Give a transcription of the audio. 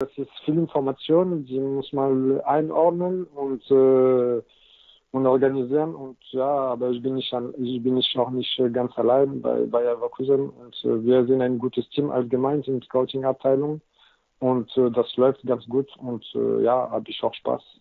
Das ist viel Information, die muss man einordnen und organisieren. Und ja, aber ich bin auch nicht ganz allein bei Bayer Leverkusen. Und wir sind ein gutes Team allgemein in der Scouting-Abteilung. Und das läuft ganz gut und ja, habe ich auch Spaß.